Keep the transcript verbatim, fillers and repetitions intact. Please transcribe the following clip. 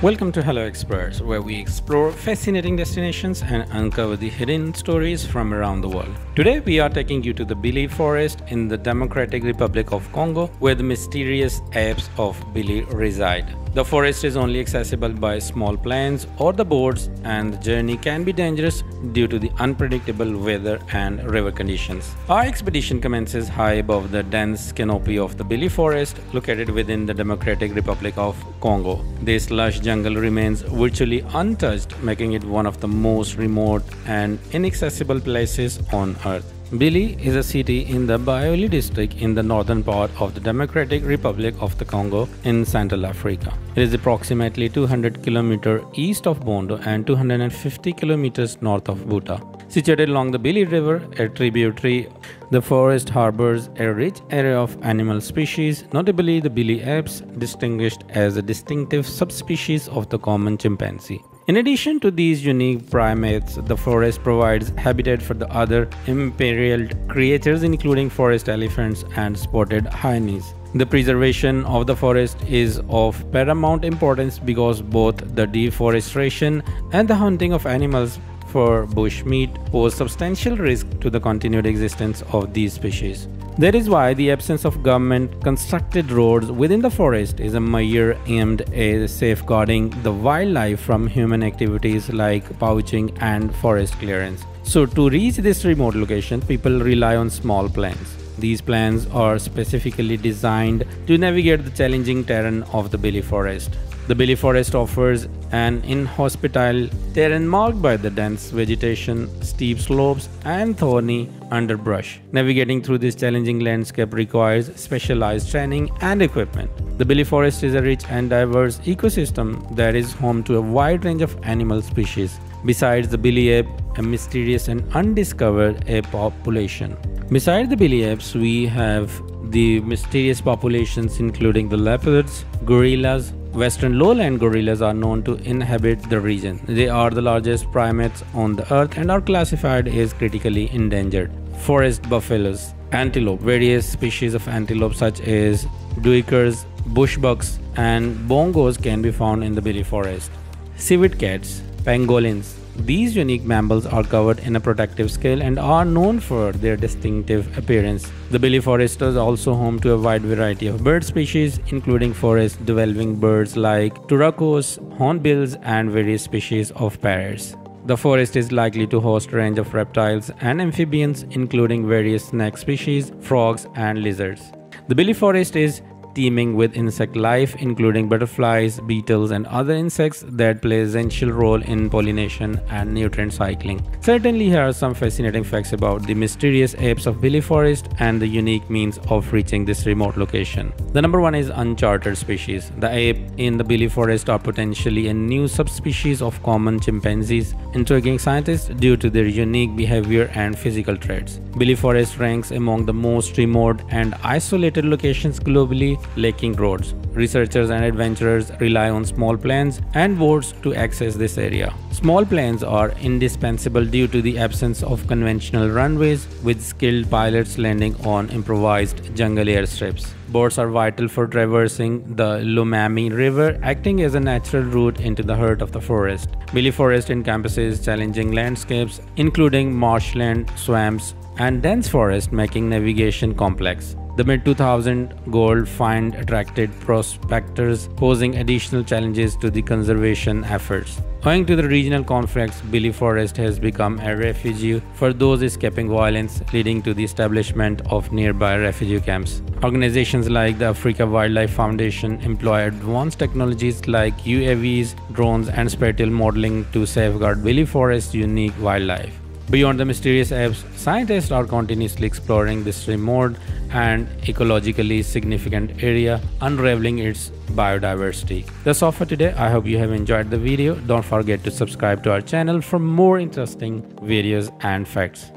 Welcome to Hello Explorers, where we explore fascinating destinations and uncover the hidden stories from around the world. Today we are taking you to the Bili Forest in the Democratic Republic of Congo, where the mysterious apes of Bili reside. The forest is only accessible by small planes or the boats, and the journey can be dangerous due to the unpredictable weather and river conditions. Our expedition commences high above the dense canopy of the Bili Forest, located within the Democratic Republic of Congo. This lush jungle remains virtually untouched, making it one of the most remote and inaccessible places on Earth. Bili is a city in the Bas-Uélé district in the northern part of the Democratic Republic of the Congo in Central Africa. It is approximately two hundred kilometers east of Bondo and two hundred fifty kilometers north of Buta. Situated along the Bili River, a tributary, the forest harbors a rich array of animal species, notably the Bili apes, distinguished as a distinctive subspecies of the common chimpanzee. In addition to these unique primates, the forest provides habitat for the other imperiled creatures, including forest elephants and spotted hyenas. The preservation of the forest is of paramount importance because both the deforestation and the hunting of animals for bushmeat pose substantial risk to the continued existence of these species. That is why the absence of government-constructed roads within the forest is a measure aimed at safeguarding the wildlife from human activities like poaching and forest clearance. So to reach this remote location, people rely on small planes. These planes are specifically designed to navigate the challenging terrain of the Bili Forest. The Bili Forest offers an inhospitable terrain marked by the dense vegetation, steep slopes, and thorny underbrush. Navigating through this challenging landscape requires specialized training and equipment. The Bili Forest is a rich and diverse ecosystem that is home to a wide range of animal species. Besides the Bili ape, a mysterious and undiscovered ape population. Besides the Bili apes, we have the mysterious populations including the leopards, gorillas. Western lowland gorillas are known to inhabit the region. They are the largest primates on the earth and are classified as critically endangered. Forest buffaloes, antelope, various species of antelope such as duikers, bushbucks, and bongos can be found in the Bili Forest. Civet cats, pangolins. These unique mammals are covered in a protective scale and are known for their distinctive appearance. The Bili Forest is also home to a wide variety of bird species, including forest-dwelling birds like turacos, hornbills, and various species of parrots. The forest is likely to host a range of reptiles and amphibians, including various snake species, frogs, and lizards. The Bili Forest is teeming with insect life, including butterflies, beetles, and other insects that play an essential role in pollination and nutrient cycling. Certainly, here are some fascinating facts about the mysterious apes of Bili Forest and the unique means of reaching this remote location. The number one is uncharted species. The ape in the Bili Forest are potentially a new subspecies of common chimpanzees, intriguing scientists due to their unique behavior and physical traits. Bili Forest ranks among the most remote and isolated locations globally, lacking roads. Researchers and adventurers rely on small planes and boats to access this area. Small planes are indispensable due to the absence of conventional runways, with skilled pilots landing on improvised jungle airstrips. Boats are vital for traversing the Lomami River, acting as a natural route into the heart of the forest. Bili Forest encompasses challenging landscapes, including marshland, swamps, and dense forest, making navigation complex. The mid two thousands gold find attracted prospectors, posing additional challenges to the conservation efforts. Owing to the regional conflicts, Bili Forest has become a refuge for those escaping violence, leading to the establishment of nearby refugee camps. Organizations like the Africa Wildlife Foundation employ advanced technologies like U A Vs, drones, and spatial modeling to safeguard Bili Forest's unique wildlife. Beyond the mysterious apes, scientists are continuously exploring this remote and ecologically significant area, unraveling its biodiversity. That's all for today. I hope you have enjoyed the video. Don't forget to subscribe to our channel for more interesting videos and facts.